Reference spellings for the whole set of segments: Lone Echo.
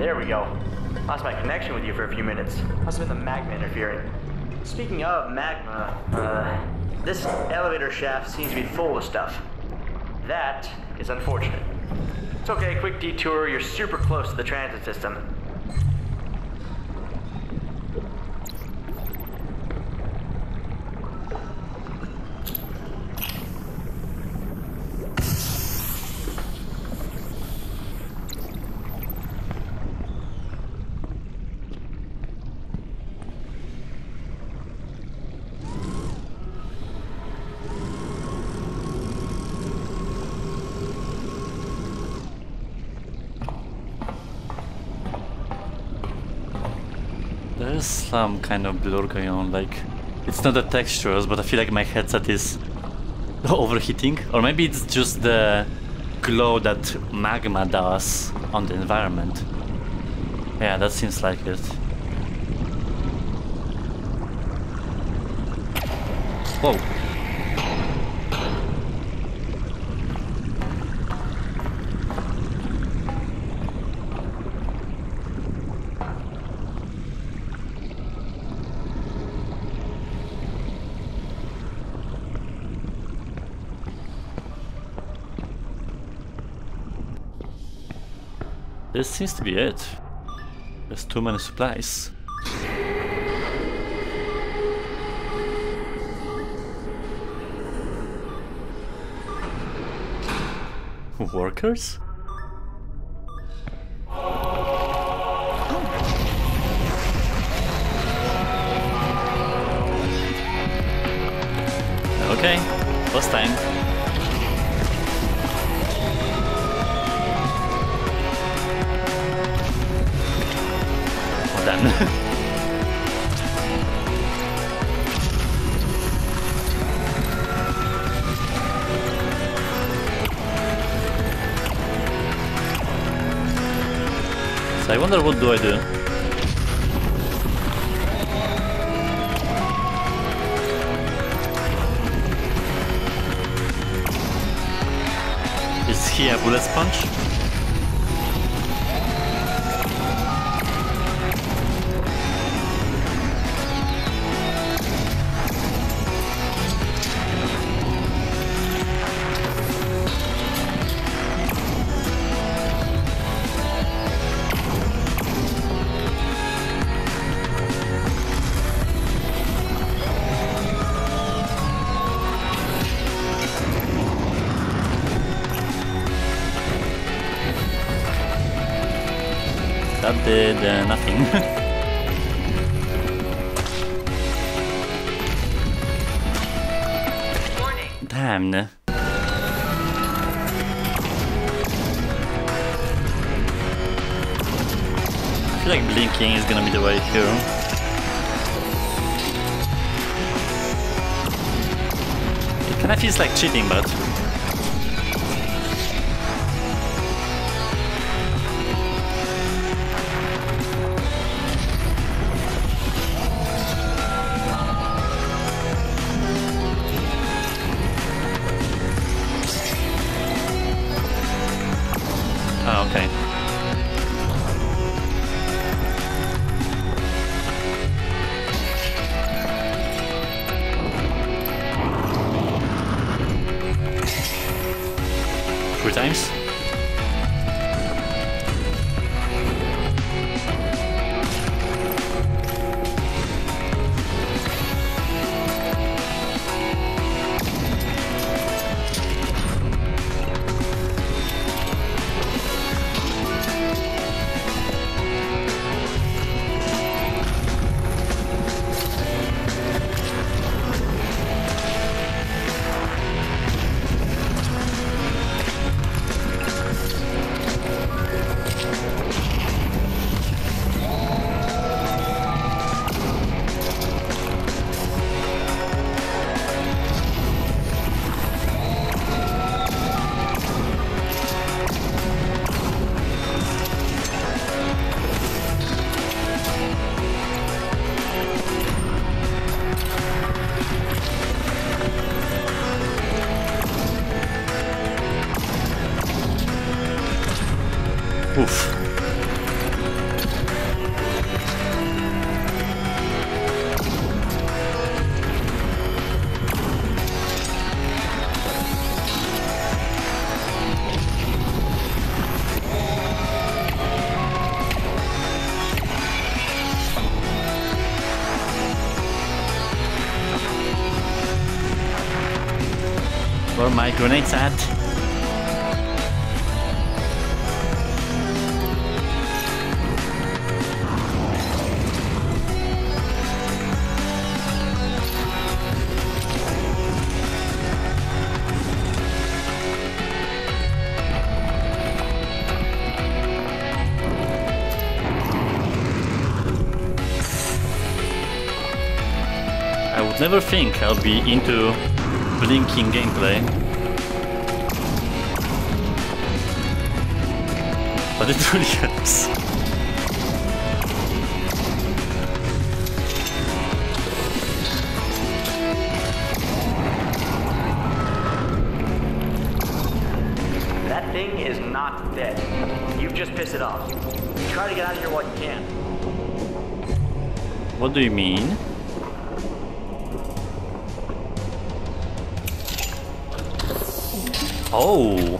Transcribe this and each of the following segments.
There we go. Lost my connection with you for a few minutes. Must have been the magma interfering. Speaking of magma, this elevator shaft seems to be full of stuff. That is unfortunate. It's okay, quick detour. You're super close to the transit system. There's some kind of blur going on, like, it's not the textures, but I feel like my headset is overheating. Or maybe it's just the glow that magma does on the environment. Yeah, that seems like it. Whoa. This seems to be it. There's too many supplies. Workers? Oh. Okay, boss time. So I wonder, what do I do? Is he a bullet sponge? That did nothing. Damn. I feel like blinking is gonna be the way here. It kinda feels like cheating, but oof. my grenades at. I would never think I'd be into blinking gameplay, but it really helps. That thing is not dead. You've just pissed it off. Try to get out of here while you can. What do you mean? Oh!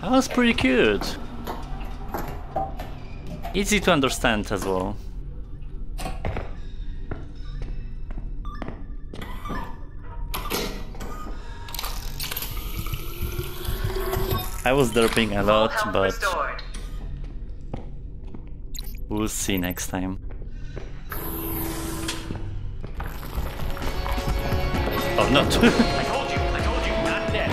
That was pretty cute. Easy to understand as well. I was derping a lot, but we'll see next time. Or not. I told you, not dead.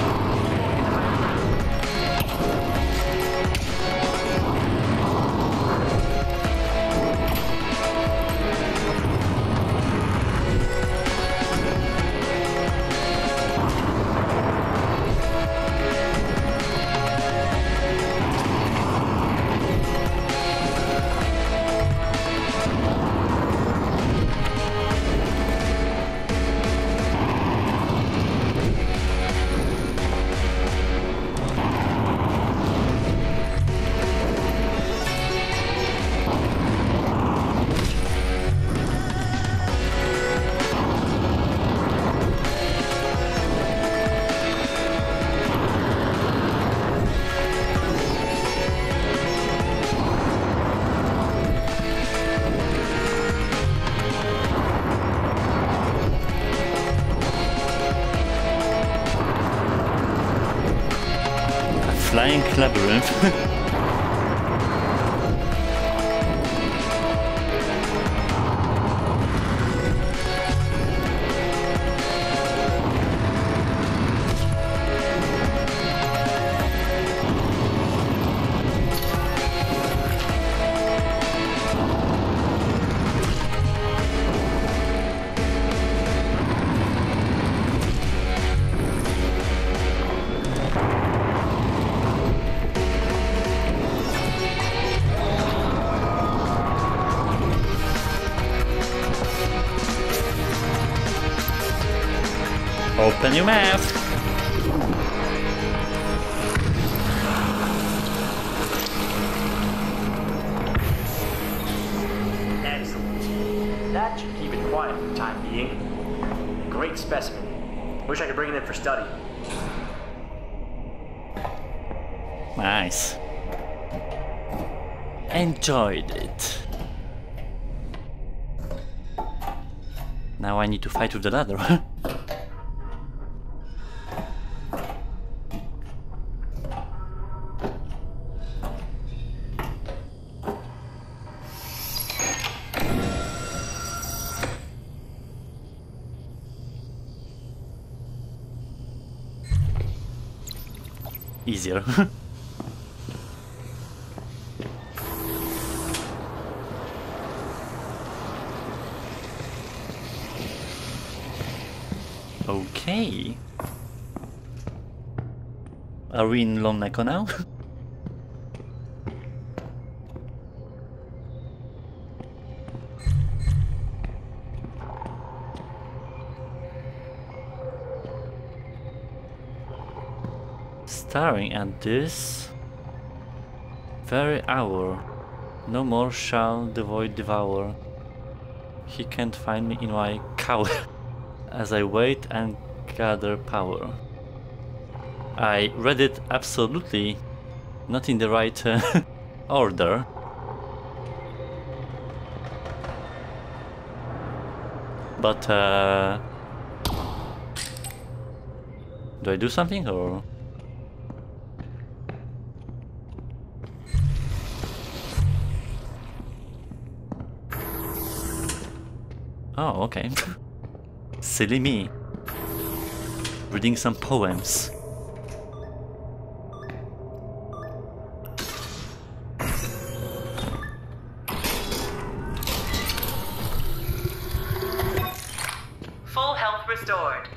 Flying labyrinth. Open your mouth. Excellent. That should keep it quiet for the time being. Great specimen. Wish I could bring it in for study. Nice. Enjoyed it. Now I need to fight with the ladder. Easier. Okay. Are we in Lone Echo now? Staring at this very hour, no more shall the void devour. he can't find me in my cowl. As I wait and gather power. I read it absolutely not in the right order. But do I do something or? Oh, okay. Silly me. Reading some poems. Full health restored.